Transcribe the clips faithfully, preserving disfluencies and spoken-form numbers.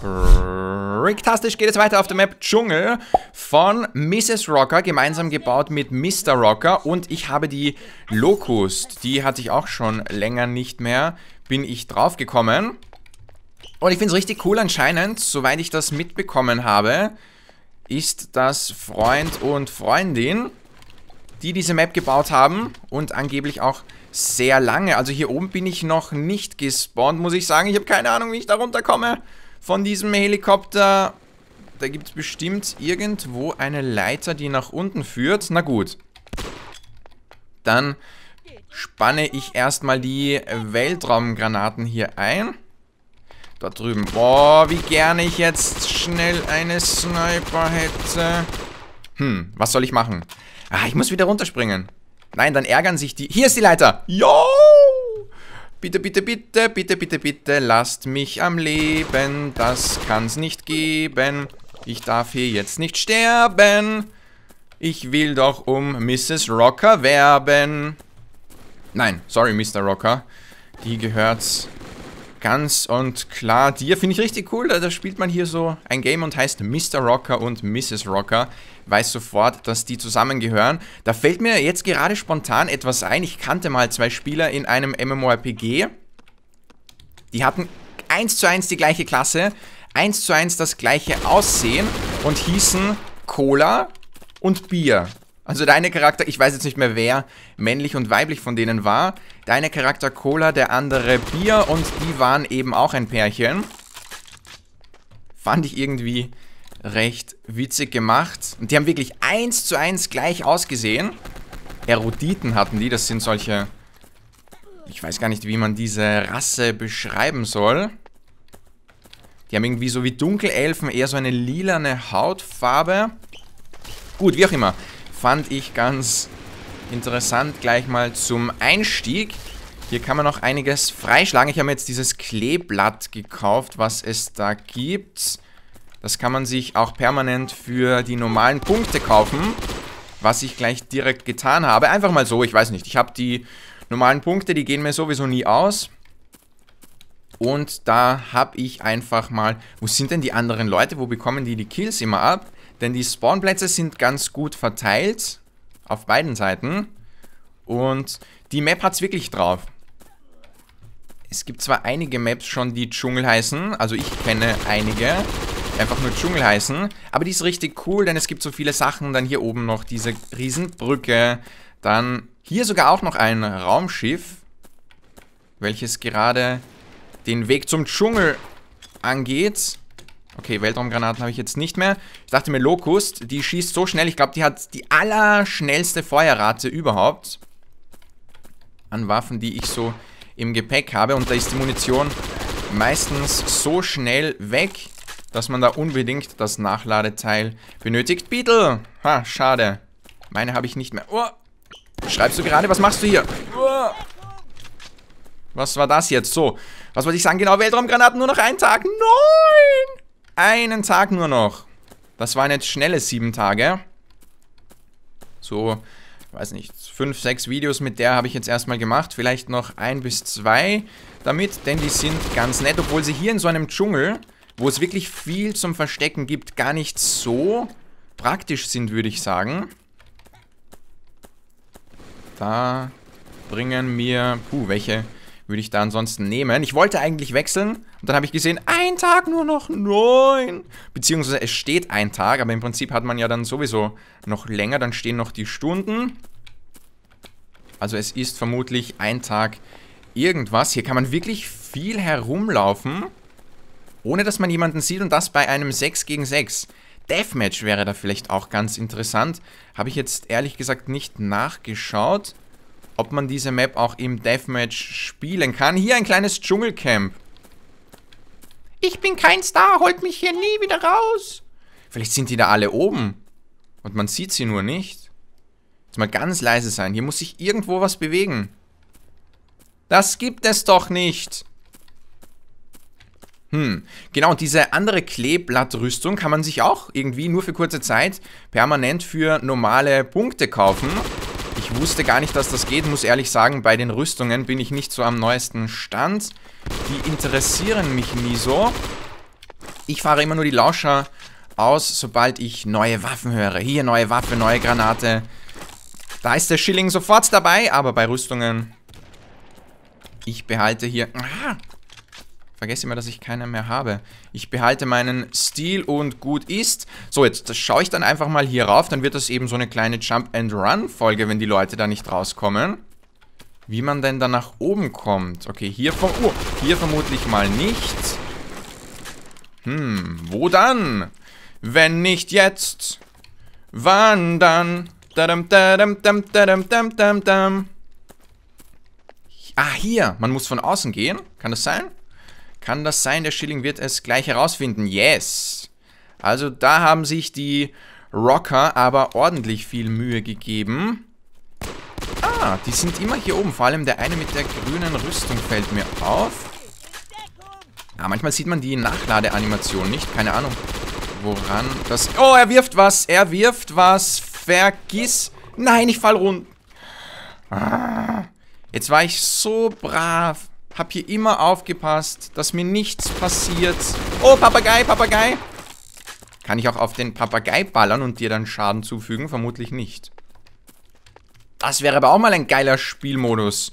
Bricktastisch geht es weiter auf der Map Dschungel von Misses Rocker, gemeinsam gebaut mit Mister Rocker. Und ich habe die Locust, die hatte ich auch schon länger nicht mehr, bin ich drauf gekommen. Und ich finde es richtig cool anscheinend, soweit ich das mitbekommen habe, ist das Freund und Freundin, die diese Map gebaut haben und angeblich auch sehr lange. Also hier oben bin ich noch nicht gespawnt, muss ich sagen. Ich habe keine Ahnung, wie ich da runterkomme von diesem Helikopter. Da gibt es bestimmt irgendwo eine Leiter, die nach unten führt. Na gut. Dann spanne ich erstmal die Weltraumgranaten hier ein. Dort drüben. Boah, wie gerne ich jetzt schnell eine Sniper hätte. Hm, was soll ich machen? Ah, ich muss wieder runterspringen. Nein, dann ärgern sich die... Hier ist die Leiter. Yo! Bitte, bitte, bitte, bitte, bitte, bitte, lasst mich am Leben. Das kann's nicht geben. Ich darf hier jetzt nicht sterben. Ich will doch um Misses Rocker werben. Nein, sorry, Mister Rocker. Die gehört's ganz und klar dir. Finde ich richtig cool. Da spielt man hier so ein Game und heißt Mister Rocker und Misses Rocker. Weiß sofort, dass die zusammengehören. Da fällt mir jetzt gerade spontan etwas ein. Ich kannte mal zwei Spieler in einem M M O R P G. Die hatten eins zu eins die gleiche Klasse, eins zu eins das gleiche Aussehen und hießen Cola und Bier. Also der eine Charakter, ich weiß jetzt nicht mehr wer männlich und weiblich von denen war. Der eine Charakter Cola, der andere Bier und die waren eben auch ein Pärchen. Fand ich irgendwie recht witzig gemacht. Und die haben wirklich eins zu eins gleich ausgesehen. Eruditen hatten die. Das sind solche... Ich weiß gar nicht, wie man diese Rasse beschreiben soll. Die haben irgendwie so wie Dunkelelfen eher so eine lilane Hautfarbe. Gut, wie auch immer. Fand ich ganz interessant gleich mal zum Einstieg. Hier kann man noch einiges freischlagen. Ich habe mir jetzt dieses Kleeblatt gekauft, was es da gibt. Das kann man sich auch permanent für die normalen Punkte kaufen, was ich gleich direkt getan habe. Einfach mal so, ich weiß nicht. Ich habe die normalen Punkte, die gehen mir sowieso nie aus. Und da habe ich einfach mal... Wo sind denn die anderen Leute? Wo bekommen die die Kills immer ab? Denn die Spawnplätze sind ganz gut verteilt. Auf beiden Seiten. Und die Map hat es wirklich drauf. Es gibt zwar einige Maps schon, die Dschungel heißen. Also ich kenne einige, einfach nur Dschungel heißen, aber die ist richtig cool, denn es gibt so viele Sachen, dann hier oben noch diese Riesenbrücke, dann hier sogar auch noch ein Raumschiff, welches gerade den Weg zum Dschungel angeht. Okay, Weltraumgranaten habe ich jetzt nicht mehr. Ich dachte mir, Locust, die schießt so schnell, ich glaube, die hat die allerschnellste Feuerrate überhaupt an Waffen, die ich so im Gepäck habe und da ist die Munition meistens so schnell weg, dass man da unbedingt das Nachladeteil benötigt. Beetle! Ha, schade. Meine habe ich nicht mehr. Oh. Schreibst du gerade? Was machst du hier? Oh. Was war das jetzt? So, was wollte ich sagen? Genau, Weltraumgranaten, nur noch einen Tag. Nein! Einen Tag nur noch. Das waren jetzt schnelle sieben Tage. So, weiß nicht, fünf, sechs Videos mit der habe ich jetzt erstmal gemacht. Vielleicht noch ein bis zwei damit, denn die sind ganz nett. Obwohl sie hier in so einem Dschungel, wo es wirklich viel zum Verstecken gibt, gar nicht so praktisch sind, würde ich sagen. Da bringen mir... Puh, welche würde ich da ansonsten nehmen? Ich wollte eigentlich wechseln und dann habe ich gesehen, ein Tag nur noch, neun. Beziehungsweise es steht ein Tag, aber im Prinzip hat man ja dann sowieso noch länger, dann stehen noch die Stunden. Also es ist vermutlich ein Tag irgendwas. Hier kann man wirklich viel herumlaufen, ohne dass man jemanden sieht und das bei einem sechs gegen sechs. Deathmatch wäre da vielleicht auch ganz interessant. Habe ich jetzt ehrlich gesagt nicht nachgeschaut, ob man diese Map auch im Deathmatch spielen kann. Hier ein kleines Dschungelcamp. Ich bin kein Star, holt mich hier nie wieder raus. Vielleicht sind die da alle oben und man sieht sie nur nicht. Jetzt mal ganz leise sein. Hier muss sich irgendwo was bewegen. Das gibt es doch nicht. Hm, genau, und diese andere Kleeblattrüstung kann man sich auch irgendwie nur für kurze Zeit permanent für normale Punkte kaufen. Ich wusste gar nicht, dass das geht, muss ehrlich sagen, bei den Rüstungen bin ich nicht so am neuesten Stand. Die interessieren mich nie so. Ich fahre immer nur die Lauscher aus, sobald ich neue Waffen höre. Hier neue Waffe, neue Granate. Da ist der Schilling sofort dabei, aber bei Rüstungen... Ich behalte hier... Ah, vergesse immer, dass ich keine mehr habe. Ich behalte meinen Stil und gut ist. So, jetzt schaue ich dann einfach mal hier rauf. Dann wird das eben so eine kleine Jump-and-Run-Folge, wenn die Leute da nicht rauskommen. Wie man denn da nach oben kommt. Okay, hier, vom, oh, hier vermutlich mal nicht. Hm, wo dann? Wenn nicht jetzt, wann dann? Dadam, dadam, dadam, dadam, dadam, dadam, dadam. Ah, hier. Man muss von außen gehen. Kann das sein? Kann das sein? Der Schilling wird es gleich herausfinden. Yes. Also da haben sich die Rocker aber ordentlich viel Mühe gegeben. Ah, die sind immer hier oben. Vor allem der eine mit der grünen Rüstung fällt mir auf. Ah, manchmal sieht man die Nachladeanimation nicht. Keine Ahnung, woran das... Oh, er wirft was. Er wirft was. Vergiss... Nein, ich fall runter. Ah. Jetzt war ich so brav. Hab hier immer aufgepasst, dass mir nichts passiert. Oh, Papagei, Papagei. Kann ich auch auf den Papagei ballern und dir dann Schaden zufügen? Vermutlich nicht. Das wäre aber auch mal ein geiler Spielmodus.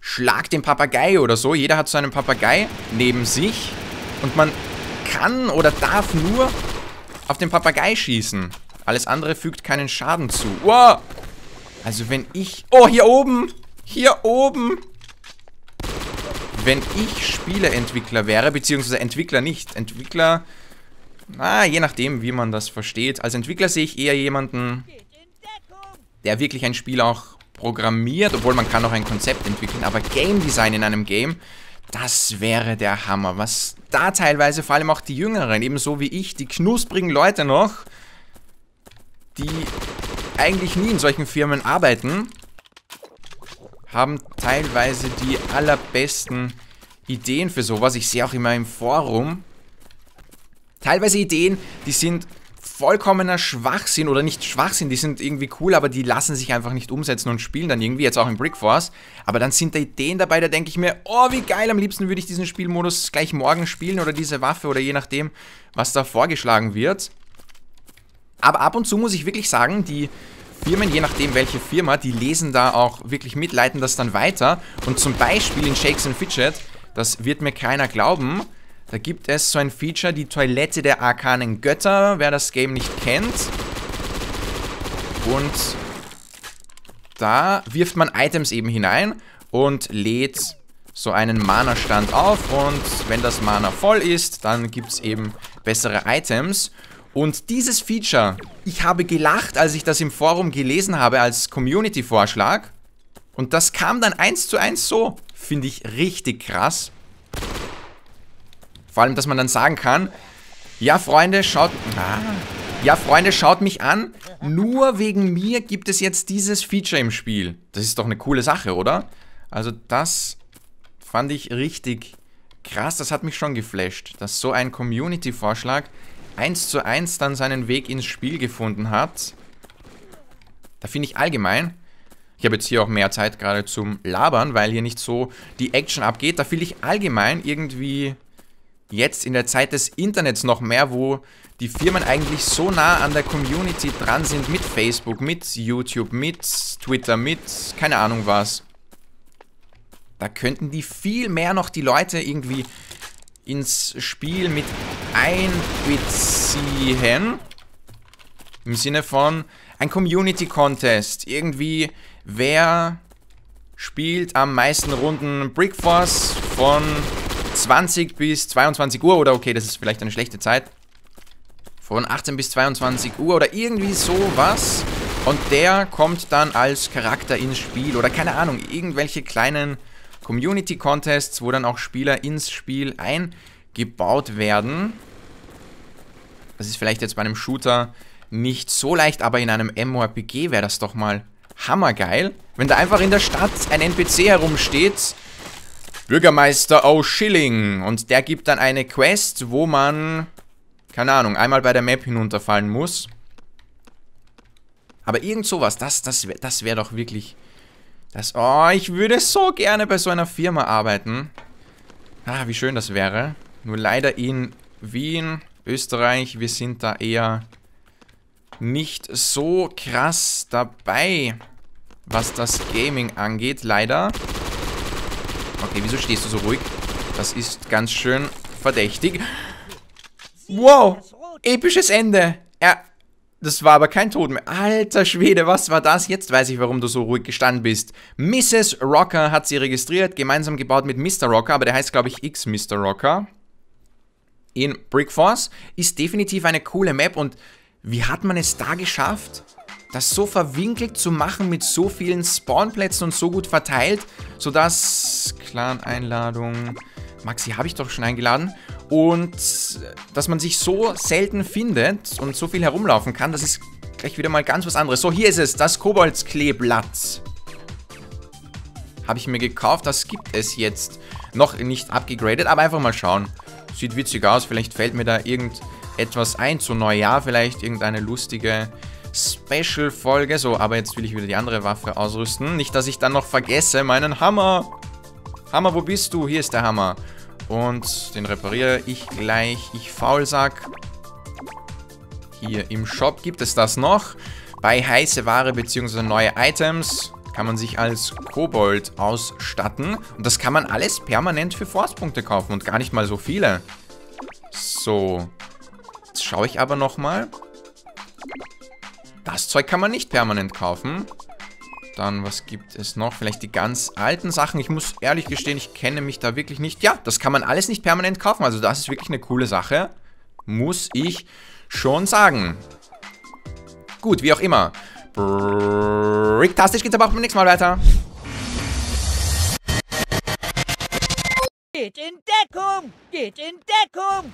Schlag den Papagei oder so. Jeder hat so einen Papagei neben sich. Und man kann oder darf nur auf den Papagei schießen. Alles andere fügt keinen Schaden zu. Wow. Also wenn ich... Oh, hier oben. Hier oben. Wenn ich Spieleentwickler wäre, beziehungsweise Entwickler nicht. Entwickler, na, je nachdem, wie man das versteht. Als Entwickler sehe ich eher jemanden, der wirklich ein Spiel auch programmiert. Obwohl, man kann auch ein Konzept entwickeln. Aber Game Design in einem Game, das wäre der Hammer. Was da teilweise, vor allem auch die Jüngeren, ebenso wie ich, die knusprigen Leute noch, die eigentlich nie in solchen Firmen arbeiten, haben teilweise die allerbesten Ideen für sowas. Ich sehe auch immer im Forum teilweise Ideen, die sind vollkommener Schwachsinn oder nicht Schwachsinn, die sind irgendwie cool, aber die lassen sich einfach nicht umsetzen und spielen dann irgendwie, jetzt auch in Brick Force. Aber dann sind da Ideen dabei, da denke ich mir, oh wie geil, am liebsten würde ich diesen Spielmodus gleich morgen spielen oder diese Waffe oder je nachdem, was da vorgeschlagen wird. Aber ab und zu muss ich wirklich sagen, die Firmen, je nachdem welche Firma, die lesen da auch wirklich mit, leiten das dann weiter. Und zum Beispiel in Shakes and Fidget, das wird mir keiner glauben, da gibt es so ein Feature, die Toilette der arkanen Götter, wer das Game nicht kennt. Und da wirft man Items eben hinein und lädt so einen Mana-Stand auf. Und wenn das Mana voll ist, dann gibt es eben bessere Items. Und dieses Feature, ich habe gelacht, als ich das im Forum gelesen habe als Community-Vorschlag. Und das kam dann eins zu eins so. Finde ich richtig krass. Vor allem, dass man dann sagen kann, ja Freunde, schaut, ah, ja, Freunde, schaut mich an, nur wegen mir gibt es jetzt dieses Feature im Spiel. Das ist doch eine coole Sache, oder? Also das fand ich richtig krass, das hat mich schon geflasht, dass so ein Community-Vorschlag eins zu eins dann seinen Weg ins Spiel gefunden hat. Da finde ich allgemein, ich habe jetzt hier auch mehr Zeit gerade zum Labern, weil hier nicht so die Action abgeht, da finde ich allgemein irgendwie jetzt in der Zeit des Internets noch mehr, wo die Firmen eigentlich so nah an der Community dran sind mit Facebook, mit YouTube, mit Twitter, mit keine Ahnung was. Da könnten die viel mehr noch die Leute irgendwie ins Spiel mit einbeziehen. Im Sinne von ein Community Contest. Irgendwie, wer spielt am meisten Runden Brick Force von zwanzig bis zweiundzwanzig Uhr? Oder okay, das ist vielleicht eine schlechte Zeit. Von achtzehn bis zweiundzwanzig Uhr oder irgendwie sowas. Und der kommt dann als Charakter ins Spiel. Oder keine Ahnung, irgendwelche kleinen Community-Contests, wo dann auch Spieler ins Spiel eingebaut werden. Das ist vielleicht jetzt bei einem Shooter nicht so leicht, aber in einem M M O R P G wäre das doch mal hammergeil. Wenn da einfach in der Stadt ein N P C herumsteht, Bürgermeister O'Schilling, und der gibt dann eine Quest, wo man, keine Ahnung, einmal bei der Map hinunterfallen muss. Aber irgend sowas, das, das, das wäre doch wirklich... Das, oh, ich würde so gerne bei so einer Firma arbeiten. Ah, wie schön das wäre. Nur leider in Wien, Österreich, wir sind da eher nicht so krass dabei, was das Gaming angeht, leider. Okay, wieso stehst du so ruhig? Das ist ganz schön verdächtig. Wow, episches Ende. Er, das war aber kein Tod mehr. Alter Schwede, was war das? Jetzt weiß ich, warum du so ruhig gestanden bist. Misses Rocker hat sie registriert, gemeinsam gebaut mit Mister Rocker, aber der heißt, glaube ich, X Mister Rocker. In Brick Force ist definitiv eine coole Map und wie hat man es da geschafft, das so verwinkelt zu machen mit so vielen Spawnplätzen und so gut verteilt, sodass Clan-Einladung, Maxi habe ich doch schon eingeladen, und dass man sich so selten findet und so viel herumlaufen kann, das ist gleich wieder mal ganz was anderes. So, hier ist es, das Koboldsklee blatt. Habe ich mir gekauft, das gibt es jetzt noch nicht abgegradet, aber einfach mal schauen. Sieht witzig aus, vielleicht fällt mir da irgendetwas ein zu Neujahr, vielleicht irgendeine lustige Special-Folge. So, aber jetzt will ich wieder die andere Waffe ausrüsten. Nicht, dass ich dann noch vergesse, meinen Hammer. Hammer, wo bist du? Hier ist der Hammer. Und den repariere ich gleich. Ich Faulsack. Hier im Shop gibt es das noch. Bei heiße Ware bzw. neue Items kann man sich als Kobold ausstatten. Und das kann man alles permanent für Forstpunkte kaufen und gar nicht mal so viele. So. Jetzt schaue ich aber nochmal. Das Zeug kann man nicht permanent kaufen. Dann, was gibt es noch? Vielleicht die ganz alten Sachen. Ich muss ehrlich gestehen, ich kenne mich da wirklich nicht. Ja, das kann man alles nicht permanent kaufen. Also das ist wirklich eine coole Sache. Muss ich schon sagen. Gut, wie auch immer. Bricktastisch geht's aber auch beim nächsten Mal weiter. Geht in Deckung! Geht in Deckung!